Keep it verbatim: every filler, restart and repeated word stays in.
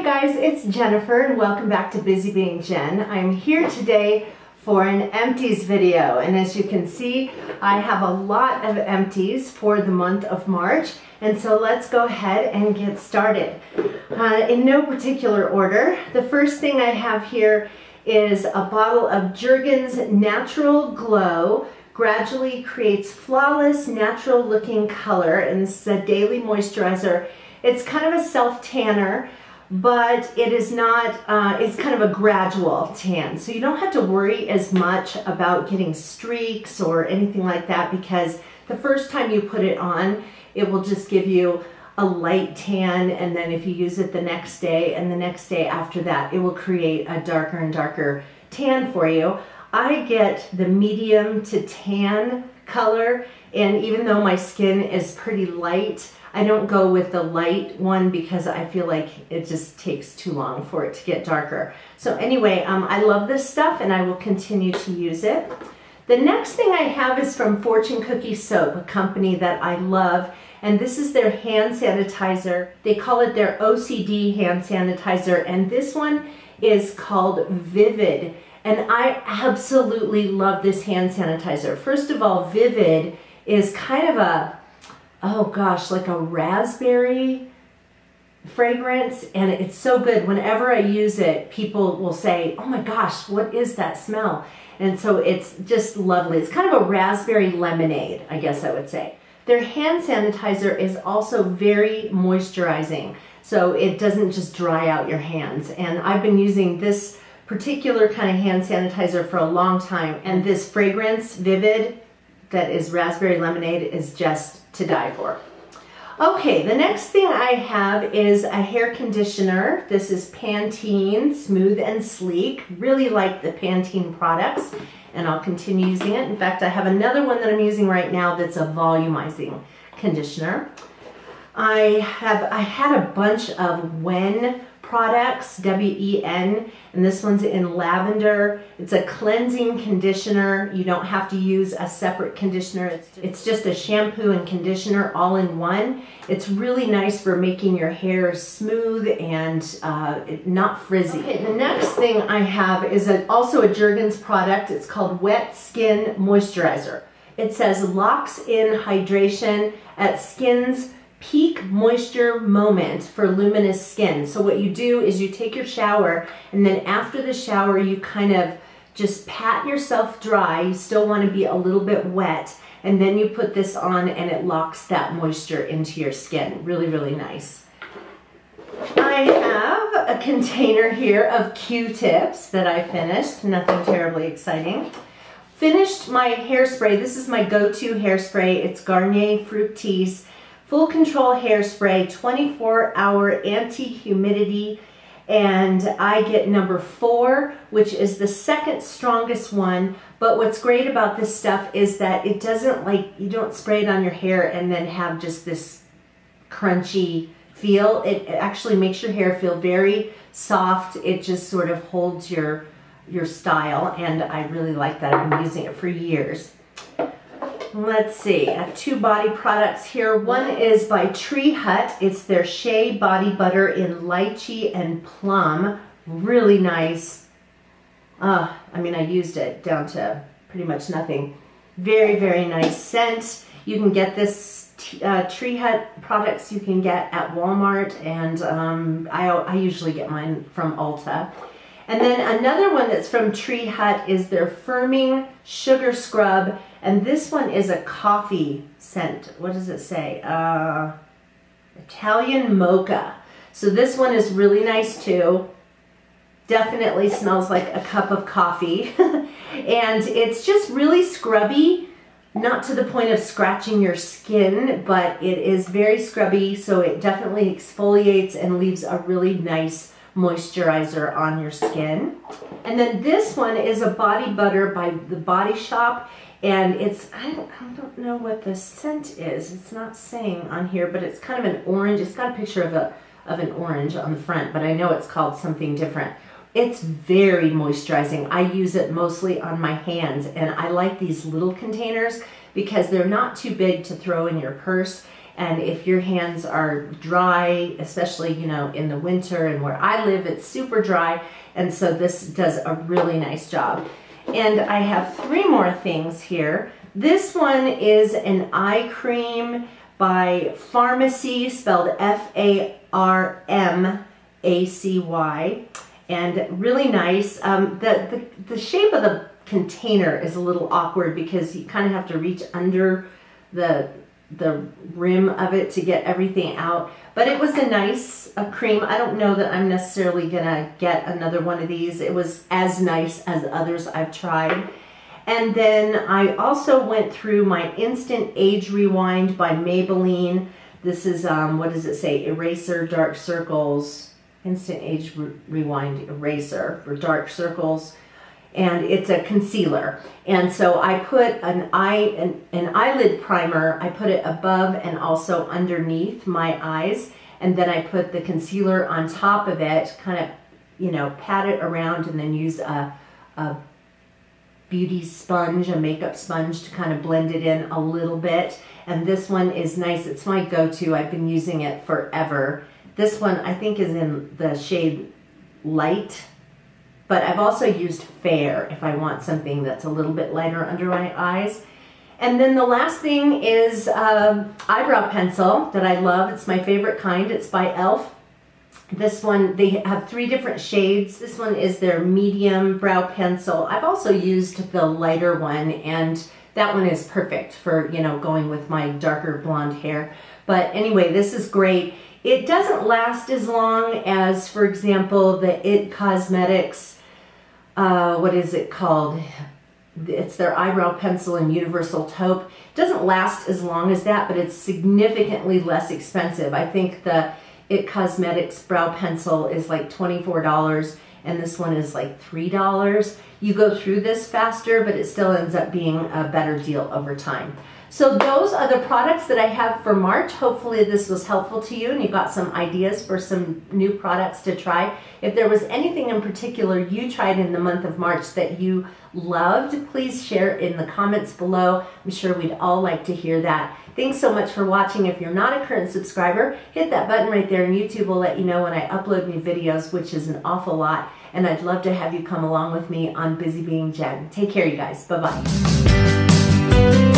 Hi guys, it's Jennifer and welcome back to Busy Being Jen. I'm here today for an empties video, and as you can see I have a lot of empties for the month of March, and so let's go ahead and get started. Uh, in no particular order, the first thing I have here is a bottle of Jergens Natural Glow Gradually Creates Flawless Natural Looking Color, and this is a daily moisturizer. It's kind of a self-tanner, but it is not, uh, it's kind of a gradual tan. So you don't have to worry as much about getting streaks or anything like that, because the first time you put it on, it will just give you a light tan. And then if you use it the next day and the next day after that, it will create a darker and darker tan for you. I get the medium to tan color. And even though my skin is pretty light, I don't go with the light one because I feel like it just takes too long for it to get darker. So anyway, um, I love this stuff and I will continue to use it. The next thing I have is from Fortune Cookie Soap, a company that I love, and this is their hand sanitizer. They call it their O C D hand sanitizer, and this one is called Vivid. And I absolutely love this hand sanitizer. First of all, Vivid is kind of a, oh gosh, like a raspberry fragrance, and it's so good. Whenever I use it, people will say, oh my gosh, what is that smell? And so it's just lovely. It's kind of a raspberry lemonade, I guess I would say. Their hand sanitizer is also very moisturizing, so it doesn't just dry out your hands. And I've been using this particular kind of hand sanitizer for a long time, and this fragrance, Vivid, that is raspberry lemonade, is just to die for. Okay, the next thing I have is a hair conditioner. This is Pantene Smooth and Sleek. Really like the Pantene products, and I'll continue using it. In fact, I have another one that I'm using right now that's a volumizing conditioner. I have I had a bunch of W E N products, W E N, and this one's in lavender. It's a cleansing conditioner. You don't have to use a separate conditioner. It's, it's just a shampoo and conditioner all in one. It's really nice for making your hair smooth and uh, not frizzy. Okay, the next thing I have is a, also a Jergens product. It's called Wet Skin Moisturizer. It says locks in hydration at skin's peak moisture moment for luminous skin. So what you do is you take your shower, and then after the shower you kind of just pat yourself dry. You still want to be a little bit wet, and then you put this on and it locks that moisture into your skin. Really, really nice. I have a container here of Q-tips that I finished. Nothing terribly exciting. Finished my hairspray. This is my go-to hairspray. It's Garnier Fructis Full Control Hairspray, twenty-four hour anti-humidity, and I get number four, which is the second strongest one. But what's great about this stuff is that it doesn't, like, you don't spray it on your hair and then have just this crunchy feel. It actually makes your hair feel very soft. It just sort of holds your, your style, and I really like that. I've been using it for years. Let's see, I have two body products here. One is by Tree Hut. It's their Shea Body Butter in Lychee and Plum. Really nice. Uh, I mean, I used it down to pretty much nothing. Very, very nice scent. You can get this uh, Tree Hut products you can get at Walmart, and um, I, I usually get mine from Ulta. And then another one that's from Tree Hut is their Firming Sugar Scrub, and this one is a coffee scent. What does it say? Uh, Italian mocha. So this one is really nice too. Definitely smells like a cup of coffee. And it's just really scrubby, not to the point of scratching your skin, but it is very scrubby, so it definitely exfoliates and leaves a really nice moisturizer on your skin. And then this one is a body butter by the Body Shop, and it's, I don't, I don't know what the scent is. It's not saying on here, but it's kind of an orange. It's got a picture of a of an orange on the front, but I know it's called something different. It's very moisturizing. I use it mostly on my hands, and I like these little containers because they're not too big to throw in your purse, And if your hands are dry, especially, you know, in the winter, and where I live, it's super dry. And so this does a really nice job. And I have three more things here. This one is an eye cream by Farmacy, spelled F A R M A C Y, and really nice. Um, the, the, the shape of the container is a little awkward because you kind of have to reach under the the rim of it to get everything out, but it was a nice a cream. I don't know that I'm necessarily gonna get another one of these. It was as nice as others I've tried. And then I also went through my Instant Age Rewind by Maybelline. This is, um, what does it say? Eraser, dark circles, Instant Age Re Rewind Eraser for dark circles. And it's a concealer. And so I put an eye, an, an eyelid primer, I put it above and also underneath my eyes. And then I put the concealer on top of it, kind of, you know, pat it around, and then use a, a beauty sponge, a makeup sponge, to kind of blend it in a little bit. And this one is nice. It's my go-to. I've been using it forever. This one I think is in the shade Light. But I've also used Fair if I want something that's a little bit lighter under my eyes. And then the last thing is um, eyebrow pencil that I love. It's my favorite kind. It's by E L F This one, they have three different shades. This one is their medium brow pencil. I've also used the lighter one, and that one is perfect for, you know, going with my darker blonde hair. But anyway, this is great. It doesn't last as long as, for example, the It Cosmetics Uh, what is it called? It's their eyebrow pencil and universal taupe. It doesn't last as long as that, but it's significantly less expensive. I think the It Cosmetics brow pencil is like twenty-four dollars, and this one is like three dollars. You go through this faster, but it still ends up being a better deal over time. So those are the products that I have for March. Hopefully this was helpful to you and you got some ideas for some new products to try. If there was anything in particular you tried in the month of March that you loved, please share in the comments below. I'm sure we'd all like to hear that. Thanks so much for watching. If you're not a current subscriber, hit that button right there, and YouTube will let you know when I upload new videos, which is an awful lot. And I'd love to have you come along with me on Busy Being Jen. Take care, you guys. Bye-bye.